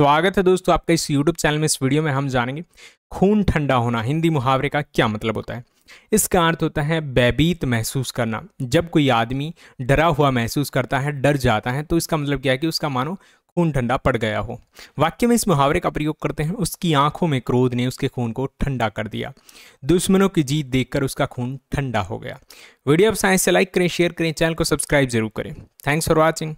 स्वागत है दोस्तों आपका इस YouTube चैनल में। इस वीडियो में हम जानेंगे खून ठंडा होना हिंदी मुहावरे का क्या मतलब होता है। इसका अर्थ होता है भयभीत महसूस करना। जब कोई आदमी डरा हुआ महसूस करता है, डर जाता है, तो इसका मतलब क्या है कि उसका मानो खून ठंडा पड़ गया हो। वाक्य में इस मुहावरे का प्रयोग करते हैं, उसकी आंखों में क्रोध ने उसके खून को ठंडा कर दिया। दुश्मनों की जीत देखकर उसका खून ठंडा हो गया। वीडियो आप साइंस से लाइक करें, शेयर करें, चैनल को सब्सक्राइब जरूर करें। Thanks for watching.